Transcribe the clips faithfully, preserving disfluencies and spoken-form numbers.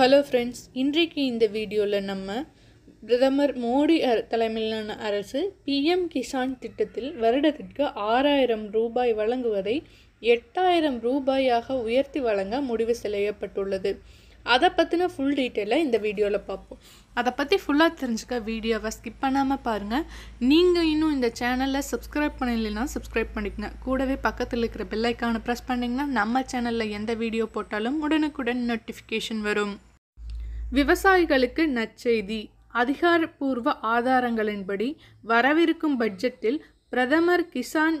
Hello friends, இன்றைக்கு இந்த வீடியோல நம்ம பிரதமர் மோடி தலைமையிலான அரசு P M கிசான் திட்டத்தில் வருடத்திற்கு ஆறாயிரம் ரூபாய் வழங்குவதை எட்டாயிரம் ரூபாயாக உயர்த்தி வழங்க முடிவு செய்யப்பட்டுள்ளது. அத பத்தின full detail இந்த வீடியோல பாப்போம். அத பத்தி ஃபுல்லா தெரிஞ்சுக்க வீடியோவை ஸ்கிப் பண்ணாம பாருங்க. நீங்க இன்னும் இந்த சேனலை subscribe பண்ணலைனா subscribe பண்ணிக்கங்க. கூடவே பக்கத்துல இருக்கிற bell icon-ஐ press பண்ணீங்கன்னா நம்ம சேனல்ல எந்த வீடியோ போட்டாலும் உடனுக்குடன் notification வரும். விவசாயிகளுக்கு நற்செய்தி அதிகாரப்பூர்வ ஆதாரங்களின்படி வரவிருக்கும் பட்ஜெட்டில் பிரதமர் கிசான்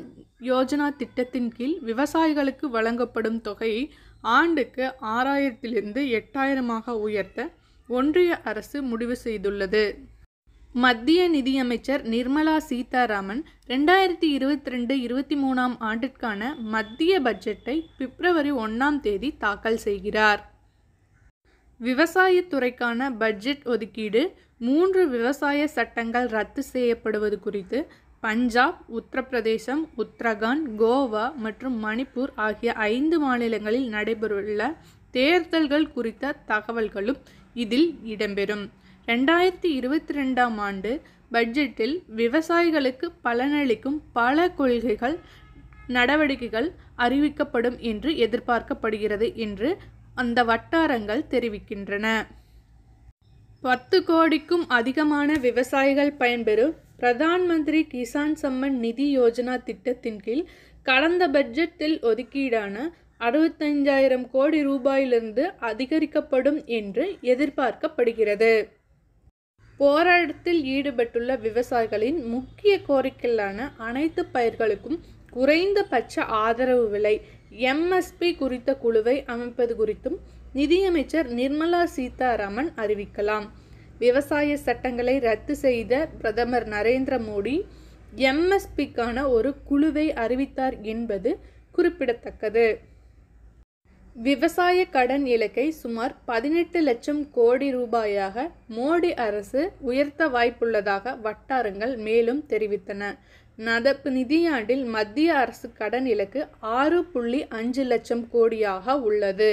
யோஜனா திட்டத்தின் கீழ் விவசாயிகளுக்கு வழங்கப்படும் தொகையை ஆண்டுக்கு ஆறாயிரத்திலிருந்து எட்டாயிரமாக உயர்த்த ஒன்றிய அரசு முடிவு செய்துள்ளது. மத்திய நிதியமைச்சர் நிர்மலா சீதாராமன் இரண்டாயிரத்தி இருபத்தி இரண்டு இருபத்தி மூன்றாம் ஆண்டிற்கான மத்திய பட்ஜெட்டை பிப்ரவரி ஒன்றாம் தேதி தாக்கல் செய்கிறார். விவசாய துறைக்கான பட்ஜெட் ஒதுக்கீடு மூன்று விவசாய சட்டங்கள் ரத்து செய்யப்படுவது குறித்து பஞ்சாப், உத்தரப்பிரதேசம், உத்தரகாண்ட், கோவா மற்றும் மணிப்பூர் ஆகிய ஐந்து மாநிலங்களில் நடைபெறவுள்ள தேர்தல்கள் குறித்த தகவல்களும் இதில் இடம்பெறும். ரெண்டாயிரத்தி இருபத்தி ரெண்டாம் ஆண்டு பட்ஜெட்டில் விவசாயிகளுக்கு பலனளிக்கும் பல கொள்கைகள் நடவடிக்கைகள் அறிவிக்கப்படும் என்று எதிர்பார்க்கப்படுகிறது என்று அந்த வட்டாரங்கள் தெரிவிக்கின்றன. பத்து கோடிக்கும் அதிகமான விவசாயிகள் பயன்பெறும் பிரதான் மந்திரி கிசான் சம்மன் நிதி யோஜனா திட்டத்தின் கீழ் கடந்த பட்ஜெட்டில் ஒதுக்கீடான அறுபத்தைந்தாயிரம் கோடி ரூபாயிலிருந்து அதிகரிக்கப்படும் என்று எதிர்பார்க்கப்படுகிறது. போராட்டத்தில் ஈடுபட்டுள்ள விவசாயிகளின் முக்கிய கோரிக்கையான அனைத்து பயிர்களுக்கும் குறைந்தபட்ச ஆதரவு விலை M S P குறித்த குழுவை அமைப்பது குறித்தும் நிதியமைச்சர் நிர்மலா சீதாராமன் அறிவிக்கலாம். விவசாய சட்டங்களை ரத்து செய்த பிரதமர் நரேந்திர மோடி M S P-க்கான ஒரு குழுவை அறிவித்தார் என்பது குறிப்பிடத்தக்கது. விவசாய கடன் இலக்கை சுமார் பதினெட்டு லட்சம் கோடி ரூபாயாக மோடி அரசு உயர்த்த வாய்ப்புள்ளதாக வட்டாரங்கள் மேலும் தெரிவித்தன. நடப்பு நிதியாண்டில் மத்திய அரசு கடன் இலக்கு ஆறு புள்ளி அஞ்சு லட்சம் கோடியாக உள்ளது.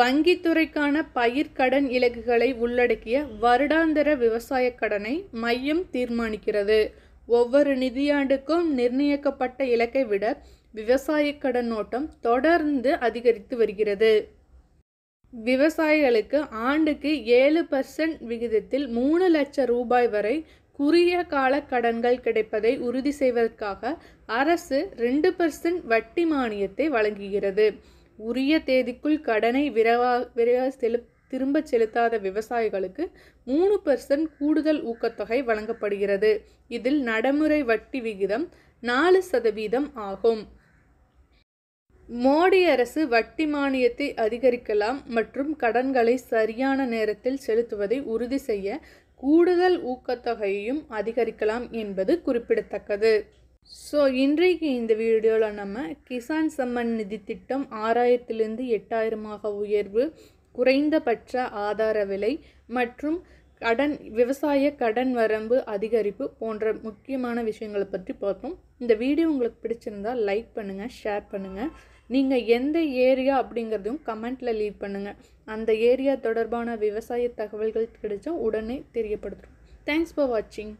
வங்கித்துறைக்கான பயிர்க்கடன் இலக்குகளை உள்ளடக்கிய வருடாந்திர விவசாய கடனை மையம் தீர்மானிக்கிறது. ஒவ்வொரு நிதியாண்டுக்கும் நிர்ணயிக்கப்பட்ட இலக்கை விட விவசாய கடன் ஓட்டம் தொடர்ந்து அதிகரித்து வருகிறது. விவசாயிகளுக்கு ஆண்டுக்கு ஏழு பர்சன்ட் விகிதத்தில் மூணு லட்சம் ரூபாய் வரை குறுகிய கால கடன்கள் கிடைப்பதை உறுதி செய்வதற்காக அரசு ரெண்டு பர்சன்ட் வட்டி மானியத்தை வழங்குகிறது. உரிய தேதிக்குள் கடனை விரைவா விரைவாக செலு திரும்ப செலுத்தாத விவசாயிகளுக்கு மூணு பர்சன்ட் கூடுதல் ஊக்கத்தொகை வழங்கப்படுகிறது. இதில் நடைமுறை வட்டி விகிதம் நாலு சதவீதம் ஆகும். மோடி அரசு வட்டி மானியத்தை அதிகரிக்கலாம் மற்றும் கடன்களை சரியான நேரத்தில் செலுத்துவதை உறுதி செய்ய கூடுதல் ஊக்கத்தொகையும் அதிகரிக்கலாம் என்பது குறிப்பிடத்தக்கது. ஸோ இன்றைக்கு இந்த வீடியோவில் நம்ம கிசான் சம்மன் நிதி திட்டம் ஆறாயிரத்திலிருந்து எட்டாயிரமாக உயர்வு, குறைந்தபட்ச ஆதார விலை மற்றும் கடன் விவசாய கடன் வரம்பு அதிகரிப்பு போன்ற முக்கியமான விஷயங்களை பற்றி பார்த்தோம். இந்த வீடியோ உங்களுக்கு பிடிச்சிருந்தால் லைக் பண்ணுங்கள், ஷேர் பண்ணுங்கள். நீங்கள் எந்த ஏரியா அப்படிங்கிறதையும் கமெண்ட்டில் லீவ் பண்ணுங்கள். அந்த ஏரியா தொடர்பான விவசாய தகவல்கள் கிடைச்சா உடனே தெரியப்படுத்துகிறோம். தேங்க்ஸ் ஃபார் வாட்சிங்.